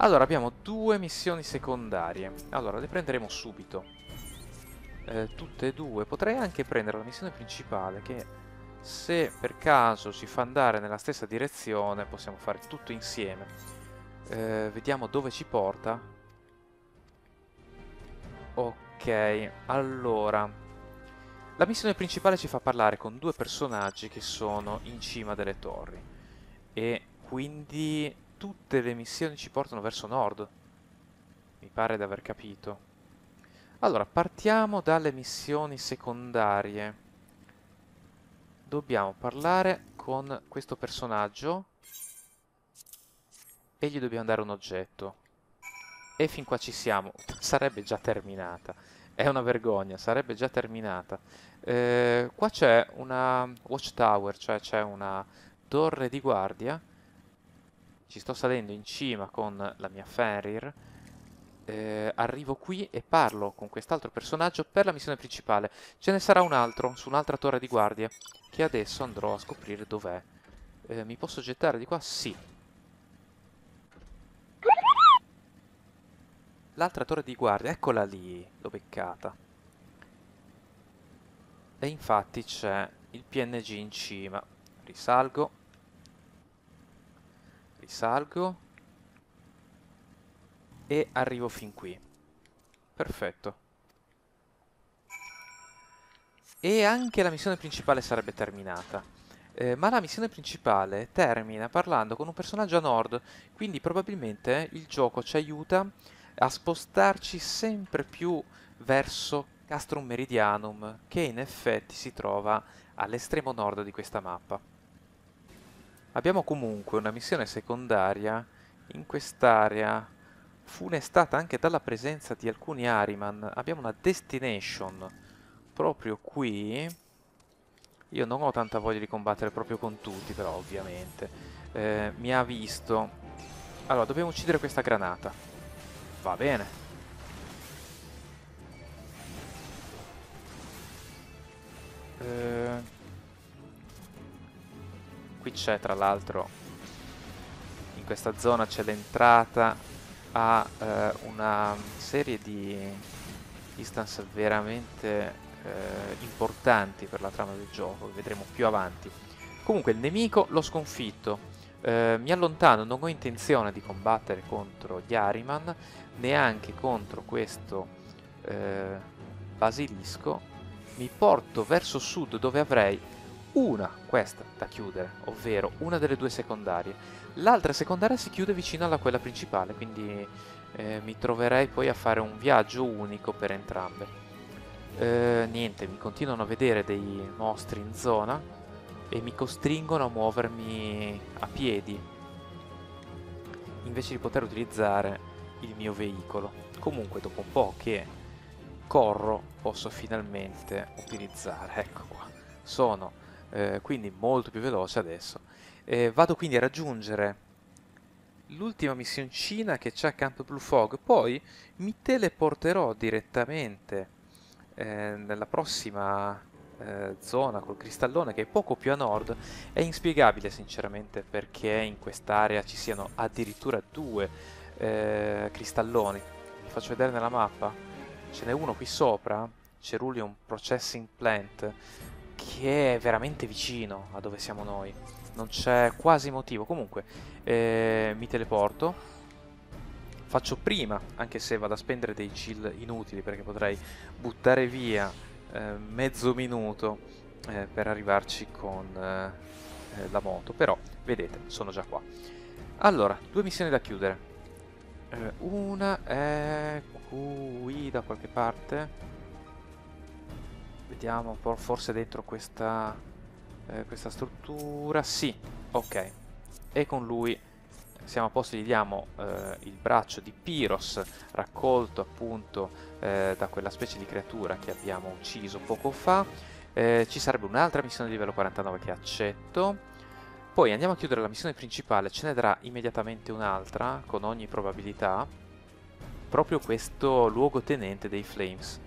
Allora, abbiamo due missioni secondarie. Allora, le prenderemo subito. Tutte e due. Potrei anche prendere la missione principale, che se per caso ci fa andare nella stessa direzione, possiamo fare tutto insieme. Vediamo dove ci porta. Ok, allora... La missione principale ci fa parlare con due personaggi che sono in cima delle torri. E quindi tutte le missioni ci portano verso nord. Mi pare di aver capito. Allora, partiamo dalle missioni secondarie. Dobbiamo parlare con questo personaggio. E gli dobbiamo dare un oggetto. E fin qua ci siamo. Sarebbe già terminata. È una vergogna, sarebbe già terminata. Qua c'è una watchtower, cioè c'è una torre di guardia. Ci sto salendo in cima con la mia Fenrir. Arrivo qui e parlo con quest'altro personaggio per la missione principale. Ce ne sarà un altro, su un'altra torre di guardia, che adesso andrò a scoprire dov'è. Mi posso gettare di qua? Sì. L'altra torre di guardia, eccola lì, l'ho beccata. E infatti c'è il PNG in cima. Risalgo. Risalgo. E arrivo fin qui. Perfetto. E anche la missione principale sarebbe terminata. Ma la missione principale termina parlando con un personaggio a nord. Quindi probabilmente il gioco ci aiuta a spostarci sempre più verso Castrum Meridianum, che in effetti si trova all'estremo nord di questa mappa. Abbiamo comunque una missione secondaria in quest'area, funestata anche dalla presenza di alcuni Ariman. Abbiamo una destination proprio qui. Io non ho tanta voglia di combattere proprio con tutti, però ovviamente mi ha visto. Allora, dobbiamo uccidere questa granata. Va bene. Qui c'è, tra l'altro, in questa zona c'è l'entrata a una serie di instance veramente importanti per la trama del gioco, che vedremo più avanti. Comunque il nemico l'ho sconfitto. Mi allontano, non ho intenzione di combattere contro gli Ariman, neanche contro questo basilisco. Mi porto verso sud, dove avrei questa da chiudere, ovvero una delle due secondarie. L'altra secondaria si chiude vicino alla quella principale, quindi mi troverei poi a fare un viaggio unico per entrambe. Niente, mi continuano a vedere dei mostri in zona e mi costringono a muovermi a piedi invece di poter utilizzare il mio veicolo. Comunque dopo un po' che corro posso finalmente utilizzare, ecco qua, sono quindi molto più veloce adesso. Vado quindi a raggiungere l'ultima missioncina che c'è a Camp Blue Fog, poi mi teleporterò direttamente nella prossima zona col cristallone, che è poco più a nord. È inspiegabile sinceramente perché in quest'area ci siano addirittura due cristalloni. Vi faccio vedere nella mappa, ce n'è uno qui sopra, Ceruleum Processing Plant, che è veramente vicino a dove siamo noi, non c'è quasi motivo. Comunque mi teleporto, faccio prima, anche se vado a spendere dei chill inutili perché potrei buttare via mezzo minuto per arrivarci con la moto, però vedete, sono già qua. Allora, due missioni da chiudere. Una è qui da qualche parte, vediamo un po', forse dentro questa struttura. Sì, ok, e con lui siamo a posto. Gli diamo il braccio di Pyrrhos, raccolto appunto da quella specie di creatura che abbiamo ucciso poco fa. Ci sarebbe un'altra missione di livello 49 che accetto. Poi andiamo a chiudere la missione principale, ce ne darà immediatamente un'altra, con ogni probabilità, proprio questo luogotenente dei Flames.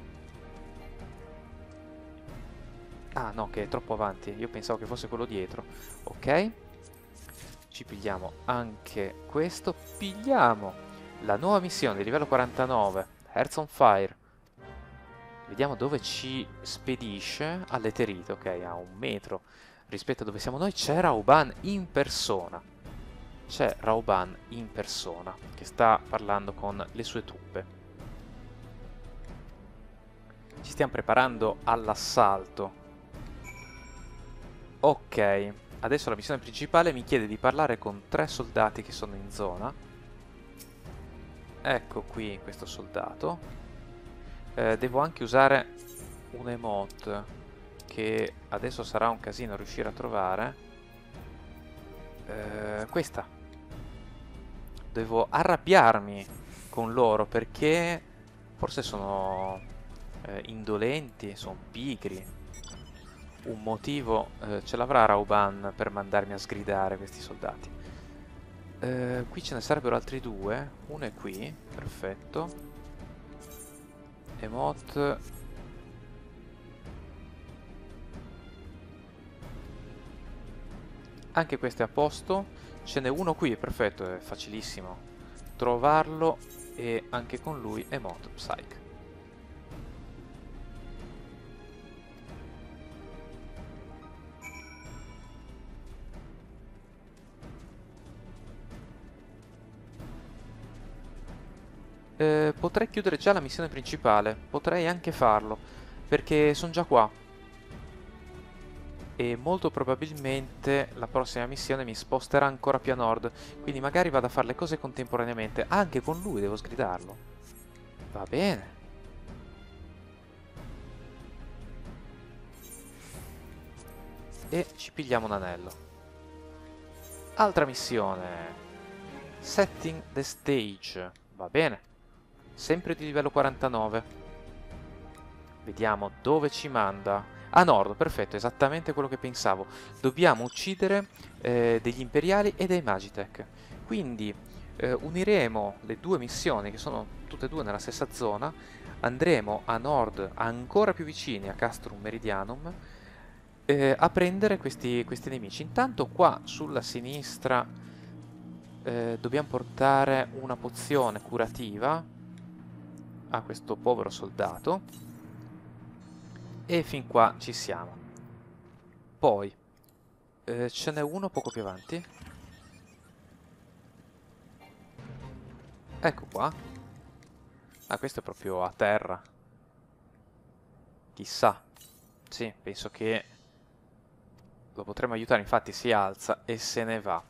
Ah no, che è troppo avanti, io pensavo che fosse quello dietro. Ok. Ci pigliamo anche questo, pigliamo La nuova missione di livello 49, Hearts on Fire. Vediamo dove ci spedisce. All'Eterito, ok, a 1 metro rispetto a dove siamo noi. C'è Raubahn in persona. C'è Raubahn in persona che sta parlando con le sue truppe. Ci stiamo preparando all'assalto. Ok, adesso la missione principale mi chiede di parlare con 3 soldati che sono in zona. Ecco qui questo soldato. Devo anche usare un emote che adesso sarà un casino riuscire a trovare. Questa. Devo arrabbiarmi con loro perché forse sono indolenti, sono pigri. Un motivo ce l'avrà Raubahn per mandarmi a sgridare questi soldati. Qui ce ne sarebbero altri 2. Uno è qui, perfetto. Emote. Anche questo è a posto. Ce n'è uno qui, perfetto, è facilissimo trovarlo. E anche con lui emote psych. Potrei chiudere già la missione principale. Potrei anche farlo, perché sono già qua. E molto probabilmente la prossima missione mi sposterà ancora più a nord. Quindi magari vado a fare le cose contemporaneamente. Anche con lui devo sgridarlo. Va bene. E ci pigliamo un anello. Altra missione. Setting the stage. Va bene. Sempre di livello 49. Vediamo dove ci manda. A nord, perfetto, esattamente quello che pensavo. Dobbiamo uccidere degli imperiali e dei Magitek. Quindi uniremo le 2 missioni, che sono tutte e 2 nella stessa zona. Andremo a nord, ancora più vicini a Castrum Meridianum, a prendere questi nemici. Intanto qua sulla sinistra dobbiamo portare una pozione curativa a questo povero soldato. E fin qua ci siamo. Poi ce n'è uno poco più avanti. Ecco qua. Ah, questo è proprio a terra. Chissà. Sì, penso che lo potremmo aiutare. Infatti si alza e se ne va.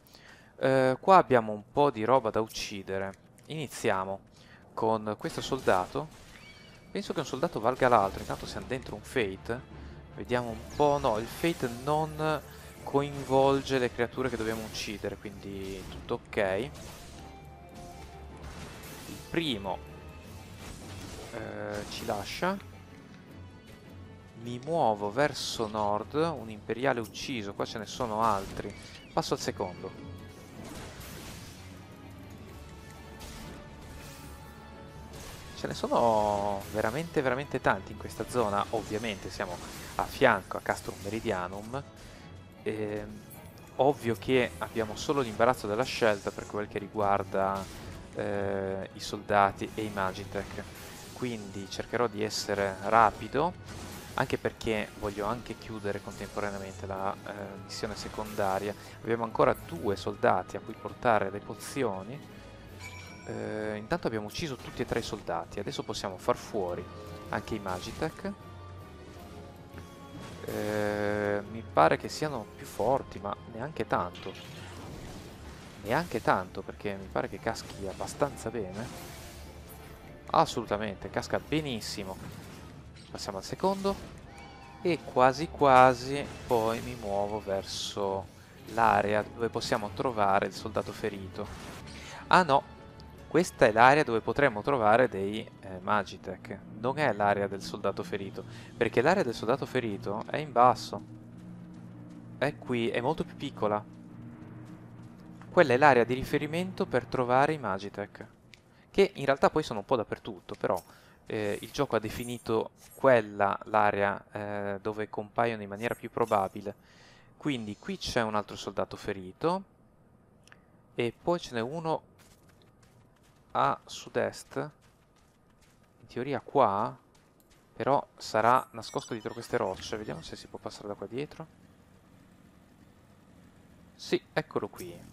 Qua abbiamo un po' di roba da uccidere. Iniziamo con questo soldato. Penso che un soldato valga l'altro. Intanto siamo dentro un Fate. Vediamo un po'. No, il Fate non coinvolge le creature che dobbiamo uccidere, quindi tutto ok. Il primo ci lascia. Mi muovo verso nord. Un imperiale ucciso. Qua ce ne sono altri. Passo al secondo. Ce ne sono veramente tanti in questa zona. Ovviamente siamo a fianco a Castrum Meridianum. Ovvio che abbiamo solo l'imbarazzo della scelta per quel che riguarda i soldati e i Magitek. Quindi cercherò di essere rapido, anche perché voglio anche chiudere contemporaneamente la missione secondaria. Abbiamo ancora 2 soldati a cui portare le pozioni. Intanto abbiamo ucciso tutti e 3 i soldati. Adesso possiamo far fuori anche i Magitek. Mi pare che siano più forti, ma neanche tanto. Perché mi pare che caschi abbastanza bene. Assolutamente, casca benissimo. Passiamo al secondo. E quasi quasi poi mi muovo verso l'area dove possiamo trovare il soldato ferito. Ah no, questa è l'area dove potremmo trovare dei Magitek. Non è l'area del soldato ferito, perché l'area del soldato ferito è in basso. È qui, è molto più piccola. Quella è l'area di riferimento per trovare i Magitek, che in realtà poi sono un po' dappertutto, però il gioco ha definito quella l'area dove compaiono in maniera più probabile. Quindi qui c'è un altro soldato ferito. E poi ce n'è uno a sud-est. In teoria qua, però sarà nascosto dietro queste rocce. Vediamo se si può passare da qua dietro. Sì, eccolo qui.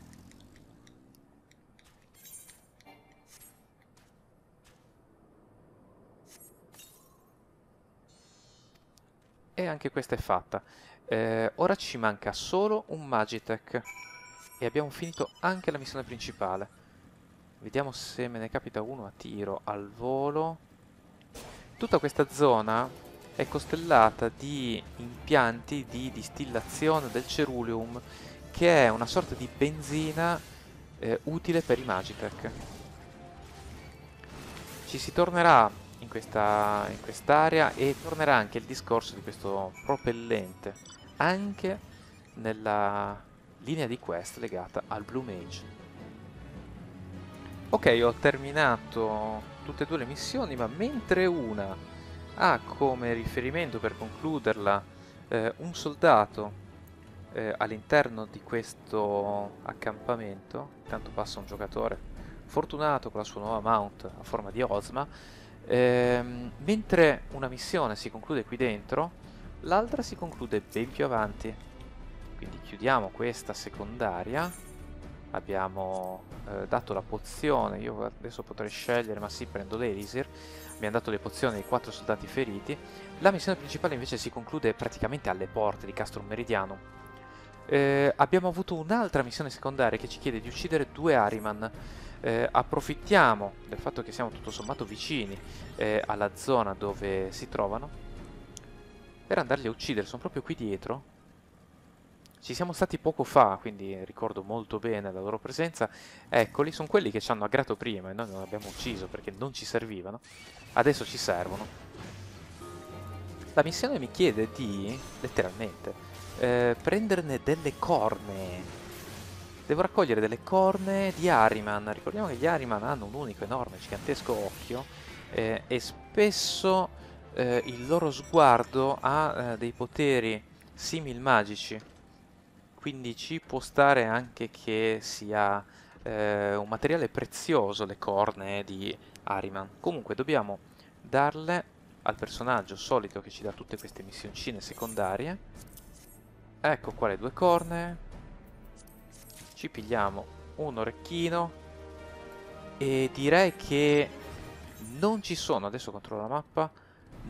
E anche questa è fatta. Ora ci manca solo un Magitek. E abbiamo finito anche la missione principale. Vediamo se me ne capita uno a tiro, al volo. Tutta questa zona è costellata di impianti di distillazione del Ceruleum, che è una sorta di benzina utile per i Magitek. Ci si tornerà in quest'area, e tornerà anche il discorso di questo propellente anche nella linea di quest legata al Blue Mage. Ok, ho terminato tutte e due le missioni, ma mentre una ha come riferimento per concluderla un soldato all'interno di questo accampamento, intanto passa un giocatore fortunato con la sua nuova mount a forma di Osma. Mentre una missione si conclude qui dentro, l'altra si conclude ben più avanti. Quindi chiudiamo questa secondaria. Abbiamo dato la pozione. Io adesso potrei scegliere, ma sì, prendo l'Elisir. Mi hanno dato le pozioni dei 4 soldati feriti. La missione principale invece si conclude praticamente alle porte di Castrum Meridianum. Abbiamo avuto un'altra missione secondaria che ci chiede di uccidere 2 Ariman. Approfittiamo del fatto che siamo tutto sommato vicini alla zona dove si trovano per andarli a uccidere. Sono proprio qui dietro. Ci siamo stati poco fa, quindi ricordo molto bene la loro presenza. Eccoli, sono quelli che ci hanno aggrato prima e noi non abbiamo ucciso perché non ci servivano. Adesso ci servono. La missione mi chiede di, letteralmente, prenderne delle cornee. Devo raccogliere delle cornee di Ariman. Ricordiamo che gli Ariman hanno un unico, enorme, gigantesco occhio e spesso il loro sguardo ha dei poteri simil magici. Quindi ci può stare anche che sia un materiale prezioso le cornee di Ariman. Comunque dobbiamo darle al personaggio solito che ci dà tutte queste missioncine secondarie. Ecco qua le 2 cornee. Ci pigliamo un orecchino e direi che non ci sono, adesso controllo la mappa,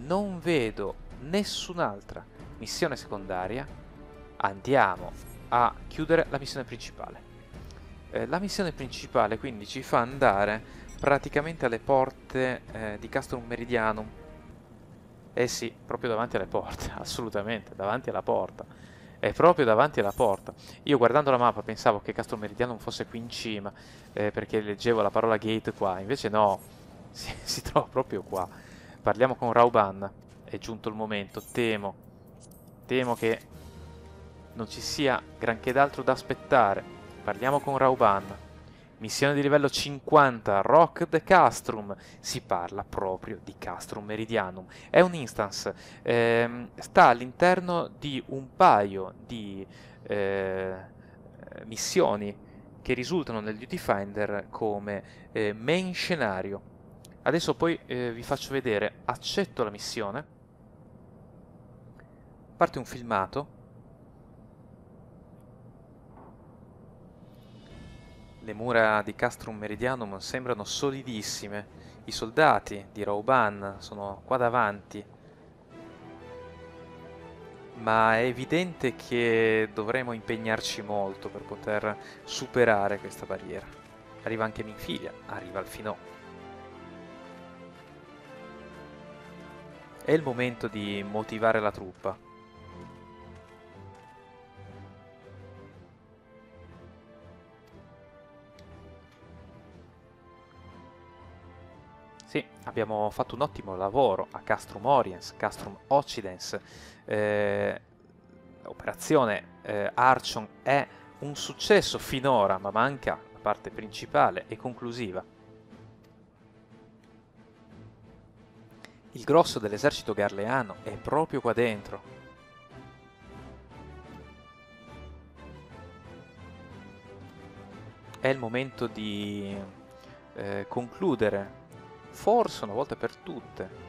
non vedo nessun'altra missione secondaria. Andiamo a chiudere la missione principale. La missione principale quindi ci fa andare praticamente alle porte di Castrum Meridianum. Eh sì, proprio davanti alle porte, assolutamente, davanti alla porta. È proprio davanti alla porta. Io guardando la mappa pensavo che Castrum Meridianum fosse qui in cima, perché leggevo la parola gate qua. Invece no, si trova proprio qua. Parliamo con Raubahn. È giunto il momento, temo che non ci sia granché d'altro da aspettare. Parliamo con Raubahn. Missione di livello 50, Rock the Castrum. Si parla proprio di Castrum Meridianum. È un instance, sta all'interno di un paio di missioni che risultano nel Duty Finder come main scenario. Adesso poi vi faccio vedere, accetto la missione, parte un filmato. Le mura di Castrum Meridianum sembrano solidissime. I soldati di Raubahn sono qua davanti. Ma è evidente che dovremo impegnarci molto per poter superare questa barriera. Arriva anche Minfilia, arriva Alphinaud. È il momento di motivare la truppa. Sì, abbiamo fatto un ottimo lavoro a Castrum Oriens, Castrum Occident. L'operazione Archon è un successo finora, ma manca la parte principale e conclusiva. Il grosso dell'esercito garleano è proprio qua dentro. È il momento di concludere, forse una volta per tutte,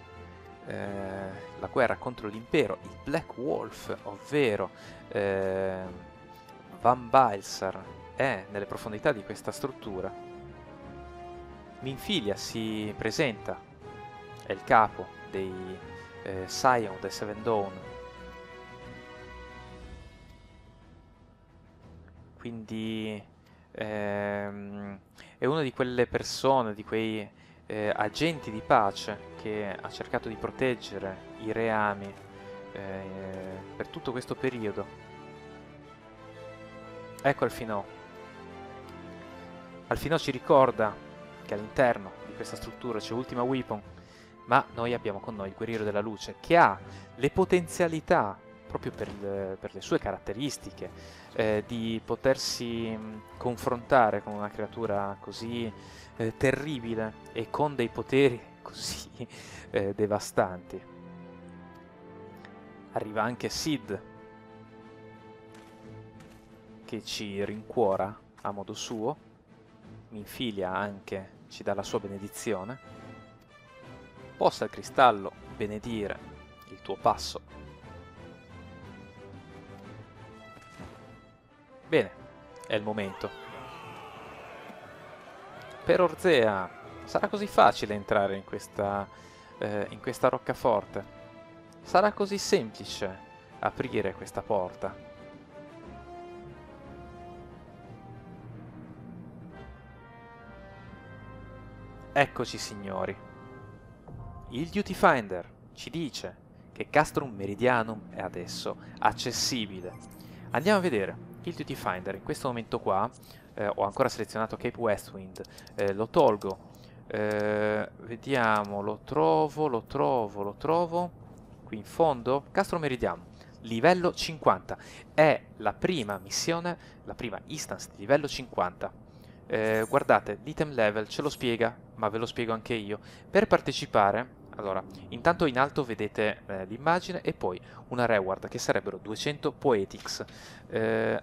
la guerra contro l'impero. Il Black Wolf, ovvero Van Bilesar, è nelle profondità di questa struttura. Minfilia si presenta, è il capo dei Scion del Seventh Dawn. Quindi è una di quelle persone, di quei agenti di pace che ha cercato di proteggere i reami per tutto questo periodo. Ecco Alphinaud. Alphinaud ci ricorda che all'interno di questa struttura c'è Ultima Weapon, ma noi abbiamo con noi il Guerriero della Luce, che ha le potenzialità, proprio per le sue caratteristiche, di potersi confrontare con una creatura così terribile e con dei poteri così devastanti. Arriva anche Sid, che ci rincuora a modo suo. Minfilia anche ci dà la sua benedizione. Possa il cristallo benedire il tuo passo. Bene, è il momento. Per Orzea sarà così facile entrare in questa roccaforte? Sarà così semplice aprire questa porta? Eccoci signori. Il Duty Finder ci dice che Castrum Meridianum è adesso accessibile. Andiamo a vedere il Duty Finder. In questo momento qua ho ancora selezionato Cape Westwind, lo tolgo, vediamo, lo trovo qui in fondo. Castrum Meridianum, livello 50, è la prima missione, la prima instance di livello 50. Guardate, l'item level ce lo spiega, ma ve lo spiego anche io. Per partecipare, allora, intanto in alto vedete l'immagine e poi una reward, che sarebbero 200 Poetics.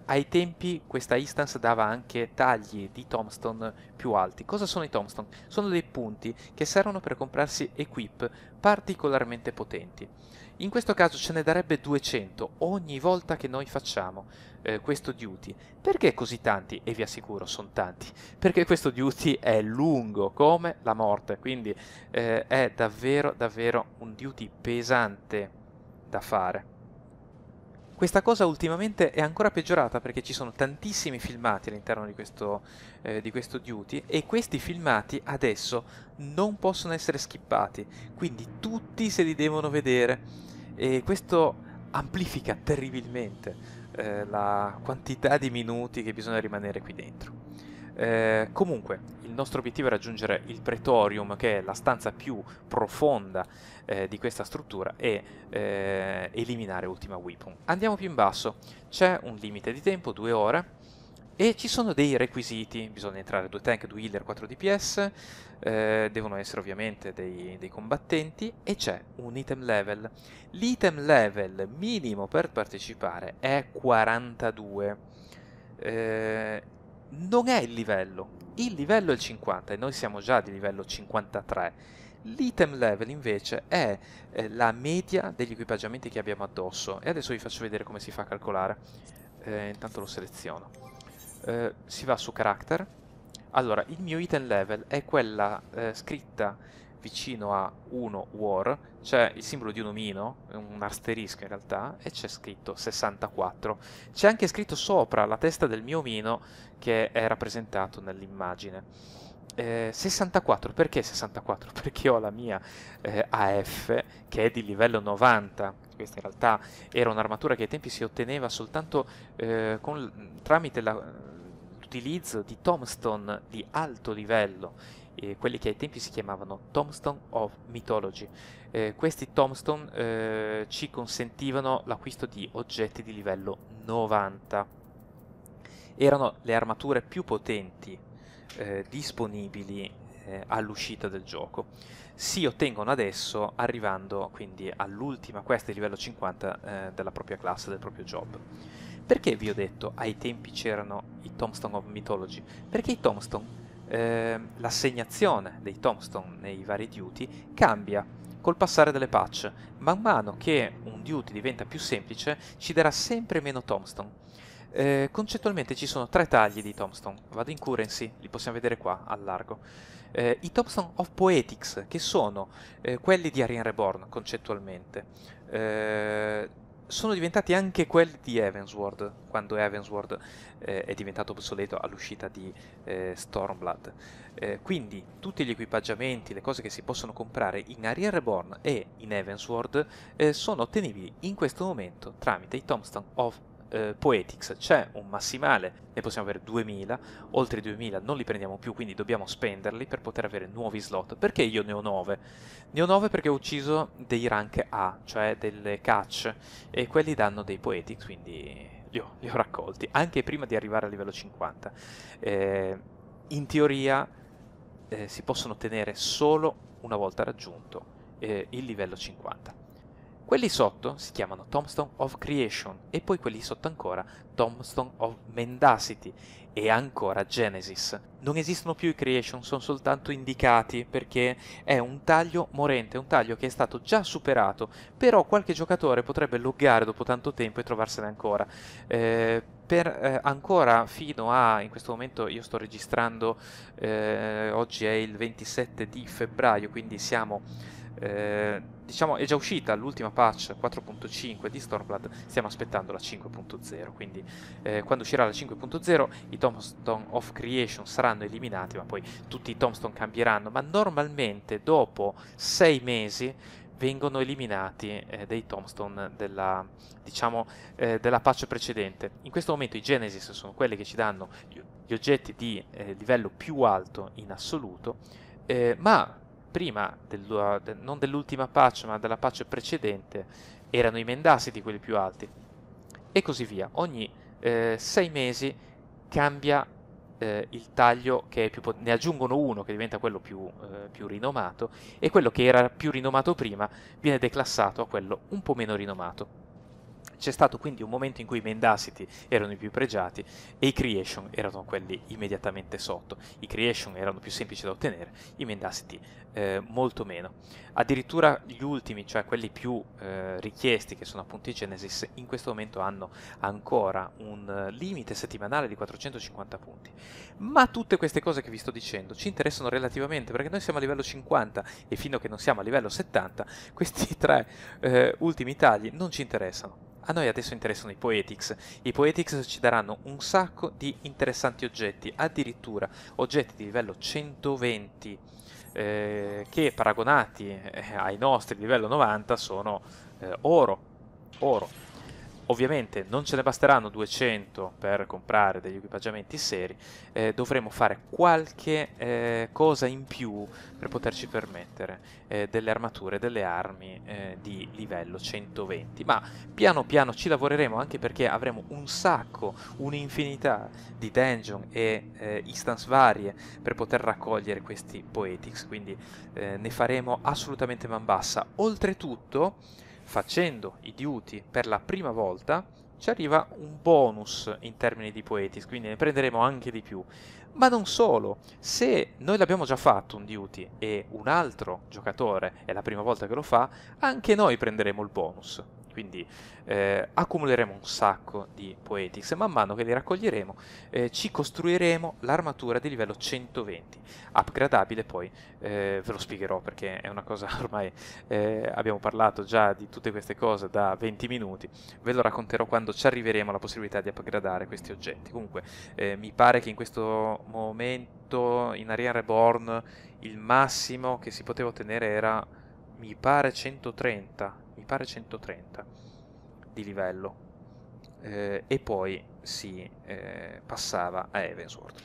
Ai tempi questa instance dava anche tagli di tombstone più alti. Cosa sono i tombstone? Sono dei punti che servono per comprarsi equip particolarmente potenti. In questo caso ce ne darebbe 200 ogni volta che noi facciamo questo duty. Perché così tanti? E vi assicuro, sono tanti. Perché questo duty è lungo come la morte, quindi è davvero un duty pesante da fare. Questa cosa ultimamente è ancora peggiorata perché ci sono tantissimi filmati all'interno di questo duty, e questi filmati adesso non possono essere skippati, quindi tutti se li devono vedere, e questo amplifica terribilmente la quantità di minuti che bisogna rimanere qui dentro. Comunque il nostro obiettivo è raggiungere il Pretorium, che è la stanza più profonda di questa struttura, e eliminare Ultima Weapon. Andiamo più in basso, c'è un limite di tempo, 2 ore, e ci sono dei requisiti: bisogna entrare 2 tank, 2 healer, 4 DPS, devono essere ovviamente dei combattenti, e c'è un item level. L'item level minimo per partecipare è 42. Non è il livello è il 50 e noi siamo già di livello 53. L'item level invece è la media degli equipaggiamenti che abbiamo addosso, e adesso vi faccio vedere come si fa a calcolare. Intanto lo seleziono, si va su character. Allora, il mio item level è quella scritta vicino a 1 war, c'è il simbolo di un omino, un asterisco in realtà, e c'è scritto 64. C'è anche scritto sopra la testa del mio omino che è rappresentato nell'immagine. 64, perché 64? Perché ho la mia AF che è di livello 90. Questa in realtà era un'armatura che ai tempi si otteneva soltanto tramite l'utilizzo di tombstone di alto livello. Quelli che ai tempi si chiamavano Tombstone of Mythology. Questi tombstone ci consentivano l'acquisto di oggetti di livello 90. Erano le armature più potenti disponibili all'uscita del gioco. Si ottengono adesso arrivando quindi all'ultima quest di livello 50 della propria classe, del proprio job. Perché vi ho detto ai tempi c'erano i Tombstone of Mythology? Perché i tombstone l'assegnazione dei tombstone nei vari duty cambia col passare delle patch. Man mano che un duty diventa più semplice, ci darà sempre meno tombstone. Concettualmente ci sono tre tagli di tombstone. Vado in currency, li possiamo vedere qua al largo. I Tombstone of Poetics, che sono quelli di A Realm Reborn, concettualmente. Sono diventati anche quelli di Heavensward, quando Heavensward è diventato obsoleto all'uscita di Stormblood. Quindi tutti gli equipaggiamenti, le cose che si possono comprare in A Realm Reborn e in Heavensward sono ottenibili in questo momento tramite i Tombstone of Poetics. C'è un massimale, ne possiamo avere 2000, oltre i 2000 non li prendiamo più, quindi dobbiamo spenderli per poter avere nuovi slot. Perché io ne ho 9? Ne ho 9 perché ho ucciso dei rank A, cioè delle catch, e quelli danno dei Poetics, quindi li ho raccolti, anche prima di arrivare a livello 50. In teoria si possono ottenere solo una volta raggiunto il livello 50. Quelli sotto si chiamano Tombstone of Creation, e poi quelli sotto ancora Tombstone of Mendacity e ancora Genesis. Non esistono più i Creation, sono soltanto indicati perché è un taglio morente, un taglio che è stato già superato, però qualche giocatore potrebbe loggare dopo tanto tempo e trovarsene ancora. Ancora fino a, in questo momento io sto registrando, oggi è il 27 di febbraio, quindi siamo... diciamo è già uscita l'ultima patch 4.5 di Stormblood, stiamo aspettando la 5.0, quindi quando uscirà la 5.0 i Tombstone of Creation saranno eliminati, ma poi tutti i Tombstone cambieranno, ma normalmente dopo 6 mesi vengono eliminati dei Tombstone della, diciamo, della patch precedente. In questo momento i Genesis sono quelli che ci danno gli oggetti di livello più alto in assoluto, ma prima, non dell'ultima patch, ma della patch precedente, erano i Mendacity quelli più alti, e così via. Ogni 6 mesi cambia il taglio che è più ne aggiungono uno che diventa quello più rinomato, e quello che era più rinomato prima viene declassato a quello un po' meno rinomato. C'è stato quindi un momento in cui i Mendacity erano i più pregiati e i Creation erano quelli immediatamente sotto. I Creation erano più semplici da ottenere, i Mendacity molto meno. Addirittura gli ultimi, cioè quelli più richiesti, che sono appunto i Genesis, in questo momento hanno ancora un limite settimanale di 450 punti. Ma tutte queste cose che vi sto dicendo ci interessano relativamente, perché noi siamo a livello 50 e fino a che non siamo a livello 70, questi tre ultimi tagli non ci interessano. A noi adesso interessano i Poetics. I Poetics ci daranno un sacco di interessanti oggetti, addirittura oggetti di livello 120 che paragonati ai nostri di livello 90 sono oro. Ovviamente non ce ne basteranno 200 per comprare degli equipaggiamenti seri, dovremo fare qualche cosa in più per poterci permettere delle armature, delle armi di livello 120, ma piano piano ci lavoreremo, anche perché avremo un sacco, un'infinità di dungeon e instance varie per poter raccogliere questi Poetics, quindi ne faremo assolutamente man bassa. Oltretutto, facendo i duty per la prima volta ci arriva un bonus in termini di Poetics, quindi ne prenderemo anche di più. Ma non solo, se noi l'abbiamo già fatto un duty e un altro giocatore è la prima volta che lo fa, anche noi prenderemo il bonus. Quindi accumuleremo un sacco di Poetics e man mano che li raccoglieremo ci costruiremo l'armatura di livello 120, upgradabile poi, ve lo spiegherò perché è una cosa ormai, abbiamo parlato già di tutte queste cose da 20 minuti, ve lo racconterò quando ci arriveremo alla possibilità di upgradare questi oggetti. Comunque mi pare che in questo momento in A Realm Reborn il massimo che si poteva ottenere era, mi pare, 130. Mi pare 130 di livello, e poi si passava a Heavensward.